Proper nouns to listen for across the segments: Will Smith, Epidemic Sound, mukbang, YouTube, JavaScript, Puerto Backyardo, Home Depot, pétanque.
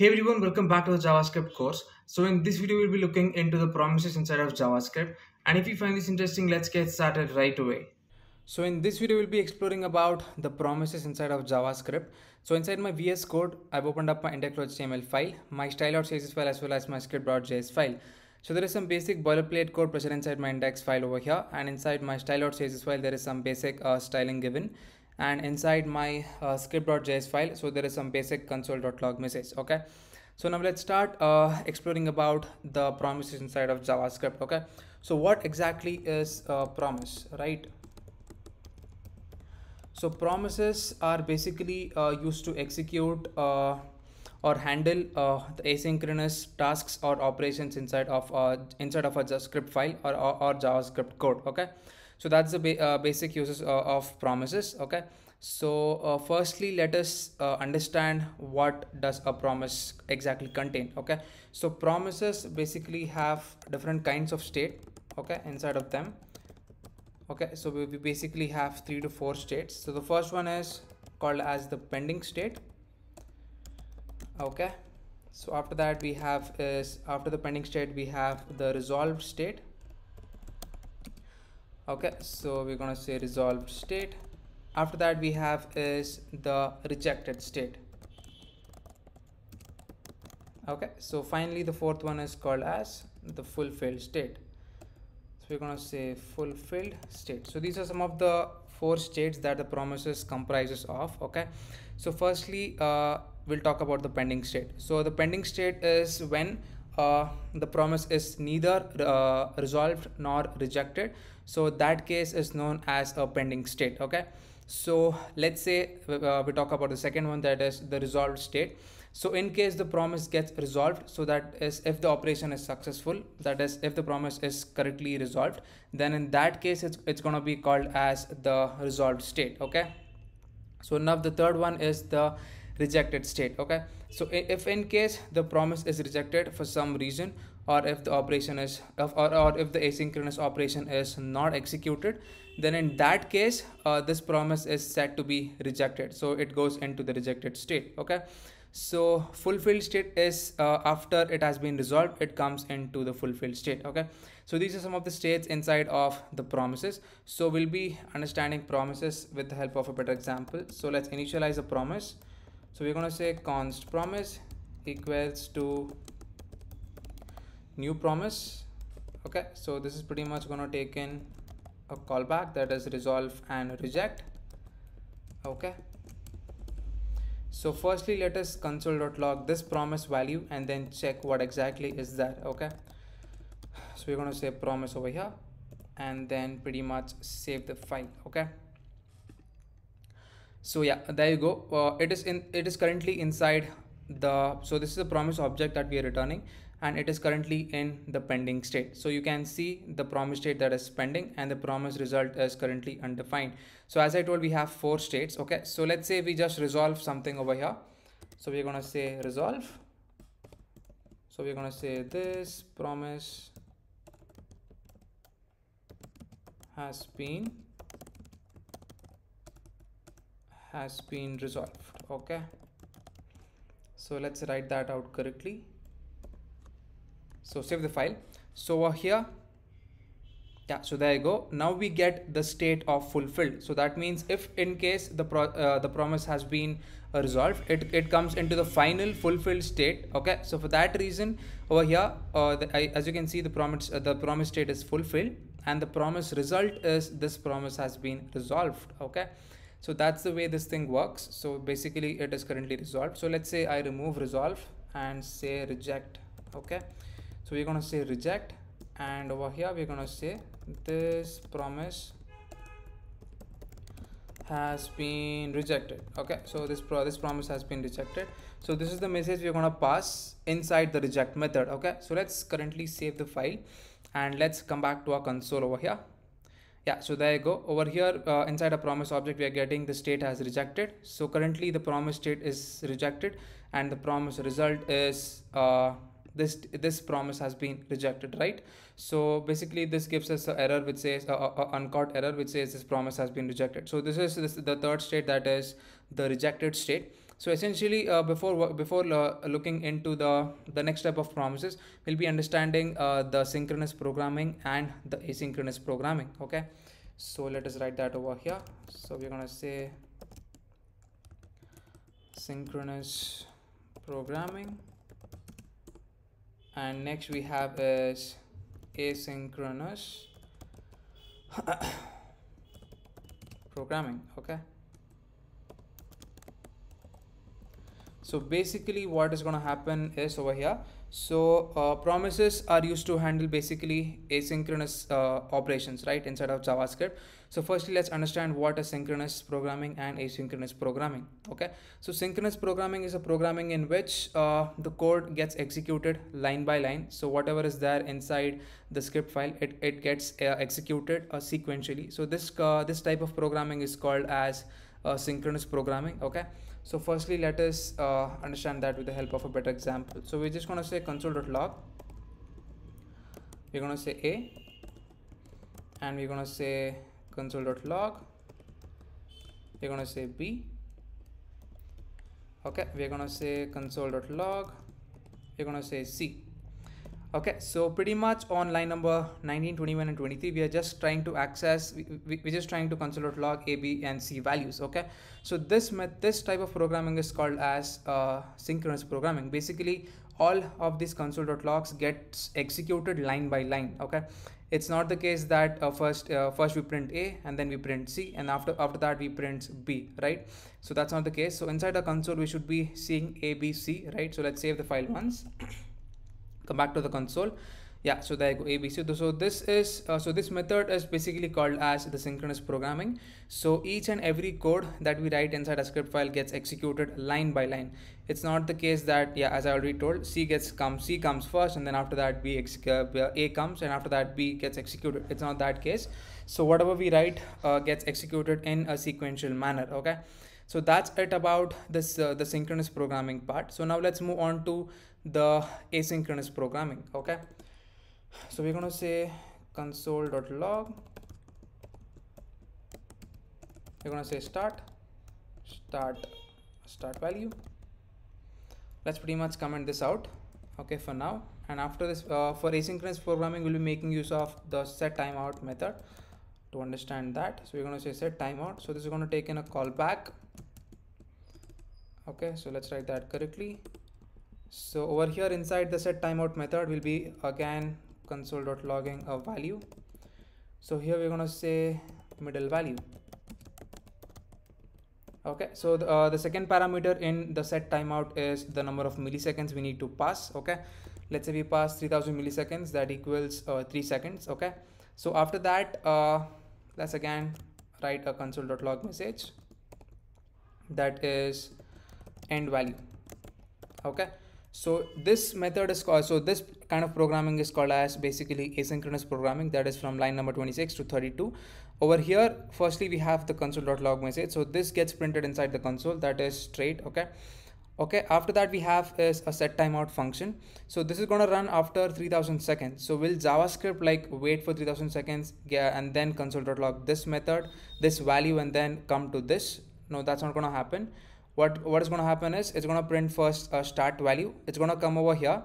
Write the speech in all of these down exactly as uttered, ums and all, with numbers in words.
Hey everyone, welcome back to the JavaScript course. So in this video, we'll be looking into the promises inside of JavaScript. And if you find this interesting, let's get started right away. So in this video, we'll be exploring about the promises inside of JavaScript. So inside my V S Code, I've opened up my index.html file, my style.css file as well as my script.js file. So there is some basic boilerplate code present inside my index file over here. And inside my style.css file, there is some basic uh, styling given. And inside my uh, script.js file, so there is some basic console.log message. Okay, so now let's start uh, exploring about the promises inside of JavaScript. Okay, so what exactly is a promise, right? So promises are basically uh, used to execute uh, or handle uh, the asynchronous tasks or operations inside of uh, inside of a JavaScript file or, or, or JavaScript code. Okay. So that's the ba uh, basic uses uh, of promises. Okay. So uh, firstly, let us uh, understand what does a promise exactly contain. Okay. So promises basically have different kinds of state. Okay. Inside of them. Okay. So we basically have three to four states. So the first one is called as the pending state. Okay. So after that we have is after the pending state, we have the resolved state. Okay, so we're gonna say resolved state. After that we have is the rejected state. Okay, so finally the fourth one is called as the fulfilled state. So we're gonna say fulfilled state. So these are some of the four states that the promises comprises of. Okay, so firstly uh, we'll talk about the pending state. So the pending state is when Uh, the promise is neither uh, resolved nor rejected, so that case is known as a pending state. Okay, so let's say uh, we talk about the second one, that is the resolved state. So in case the promise gets resolved, so that is if the operation is successful, that is if the promise is correctly resolved, then in that case it's, it's gonna be called as the resolved state. Okay, so now the third one is the rejected state. Okay, so if in case the promise is rejected for some reason, or if the operation is or, or if the asynchronous operation is not executed, then in that case uh, this promise is said to be rejected, so it goes into the rejected state. Okay, so fulfilled state is uh, after it has been resolved, it comes into the fulfilled state. Okay, so these are some of the states inside of the promises. So we'll be understanding promises with the help of a better example. So let's initialize a promise. So we're going to say const promise equals to new promise. Okay, so this is pretty much going to take in a callback, that is resolve and reject. Okay, so firstly let us console.log this promise value and then check what exactly is that. Okay, so we're going to say promise over here and then pretty much save the file. Okay, so yeah, there you go. Uh, it is in it is currently inside the, so this is the promise object that we are returning, and it is currently in the pending state. So you can see the promise state that is pending and the promise result is currently undefined. So as I told, we have four states. Okay, so let's say we just resolve something over here. So we're gonna say resolve. So we're gonna say this promise has been has been resolved. Okay, so let's write that out correctly. So save the file. So over here, yeah, so there you go. Now we get the state of fulfilled. So that means if in case the pro uh, the promise has been uh, resolved, it, it comes into the final fulfilled state. Okay, so for that reason over here, uh, the, I, as you can see, the promise uh, the promise state is fulfilled and the promise result is this promise has been resolved. Okay, so that's the way this thing works. So basically it is currently resolved. So let's say I remove resolve and say reject. Okay, so we're gonna say reject, and over here we're gonna say this promise has been rejected. Okay, so this pro this promise has been rejected. So this is the message we're gonna pass inside the reject method. Okay, so let's currently save the file and let's come back to our console over here. Yeah, so there you go. Over here uh, inside a promise object, we are getting the state as rejected. So currently the promise state is rejected and the promise result is uh, this this promise has been rejected, right? So basically this gives us an error which says uh, uh, uncaught error which says this promise has been rejected. So this is this, the third state, that is the rejected state. So essentially, uh, before before uh, looking into the the next type of promises, we'll be understanding uh, the synchronous programming and the asynchronous programming. Okay, so let us write that over here. So we're gonna say synchronous programming, and next we have is asynchronous programming. Okay, so basically what is going to happen is over here, so uh, promises are used to handle basically asynchronous uh, operations, right, inside of JavaScript. So firstly, let's understand what is synchronous programming and asynchronous programming. Okay, so synchronous programming is a programming in which uh, the code gets executed line by line. So whatever is there inside the script file, it, it gets uh, executed uh, sequentially. So this uh, this type of programming is called as uh, synchronous programming. Okay, so firstly, let us uh, understand that with the help of a better example. So we're just going to say console.log, we're going to say A, and we're going to say console.log, we're going to say B. Okay, we're going to say console.log, we're going to say C. Okay, so pretty much on line number nineteen, twenty-one and twenty-three, we are just trying to access, we, we, we're just trying to console.log A, B and C values. Okay, so this this type of programming is called as uh, synchronous programming. Basically, all of these console.logs gets executed line by line. Okay, it's not the case that uh, first uh, first we print A and then we print C, and after after that we print B, right? So that's not the case. So inside the console we should be seeing A, B, C, right? So let's save the file once, come back to the console. Yeah, so there you go, A B C. So this is uh, so this method is basically called as the synchronous programming. So each and every code that we write inside a script file gets executed line by line. It's not the case that, yeah, as I already told, C gets comes C comes first, and then after that B uh, A comes, and after that B gets executed. It's not that case. So whatever we write uh, gets executed in a sequential manner. Okay, so that's it about this uh, the synchronous programming part. So now let's move on to the asynchronous programming. Okay, so we're going to say console.log, we're going to say start start start value. Let's pretty much comment this out, okay, for now. And after this, uh, for asynchronous programming, we'll be making use of the set timeout method to understand that. So we're going to say set timeout. So this is going to take in a callback. Okay, so let's write that correctly. So over here inside the set timeout method will be again console.logging a value. So here we're going to say middle value. Okay, so the, uh, the second parameter in the set timeout is the number of milliseconds we need to pass. Okay, let's say we pass three thousand milliseconds, that equals uh, three seconds. Okay, so after that, uh, let's again write a console.log message that is end value. Okay, so this method is called, so this kind of programming is called as basically asynchronous programming, that is from line number twenty-six to thirty-two. Over here, firstly we have the console.log message, so this gets printed inside the console, that is straight. Okay, okay, after that we have is a set timeout function. So this is going to run after three thousand seconds. So will JavaScript like wait for three thousand seconds, yeah, and then console.log this method, this value, and then come to this? No, that's not going to happen. What, what is going to happen is it's going to print first a start value. It's going to come over here,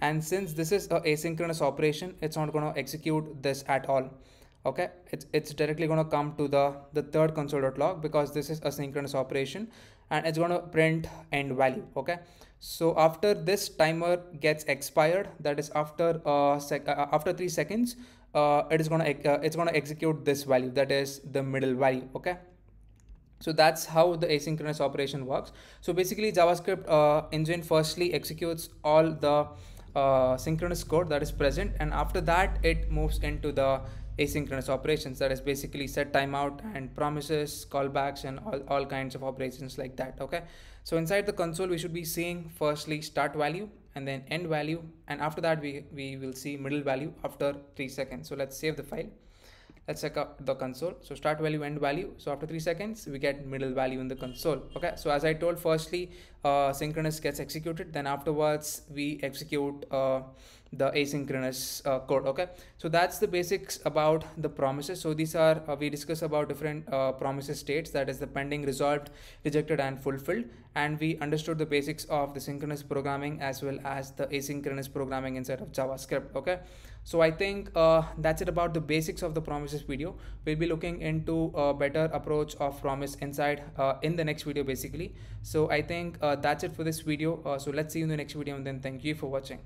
and since this is an asynchronous operation, it's not going to execute this at all. Okay, it's, it's directly going to come to the, the third console.log, because this is a synchronous operation, and it's going to print end value. Okay, so after this timer gets expired, that is after uh, sec uh, after three seconds, uh, it is going to uh, it's going to execute this value, that is the middle value. Okay. So that's how the asynchronous operation works. So basically JavaScript uh, engine firstly executes all the uh, synchronous code that is present, and after that it moves into the asynchronous operations, that is basically set timeout and promises, callbacks, and all, all kinds of operations like that. Okay, so inside the console we should be seeing firstly start value and then end value, and after that we, we will see middle value after three seconds. So let's save the file. Let's check out the console. So start value, end value. So after three seconds we get middle value in the console. Okay, so as I told, firstly uh, synchronous gets executed, then afterwards we execute uh, the asynchronous uh, code. Okay, so that's the basics about the promises. So these are uh, we discuss about different uh, promises states, that is the pending, resolved, rejected and fulfilled, and we understood the basics of the synchronous programming as well as the asynchronous programming inside of JavaScript. Okay, so I think uh, that's it about the basics of the promises video. We'll be looking into a better approach of promise inside uh, in the next video basically. So I think uh, that's it for this video. Uh, so let's see you in the next video, and then thank you for watching.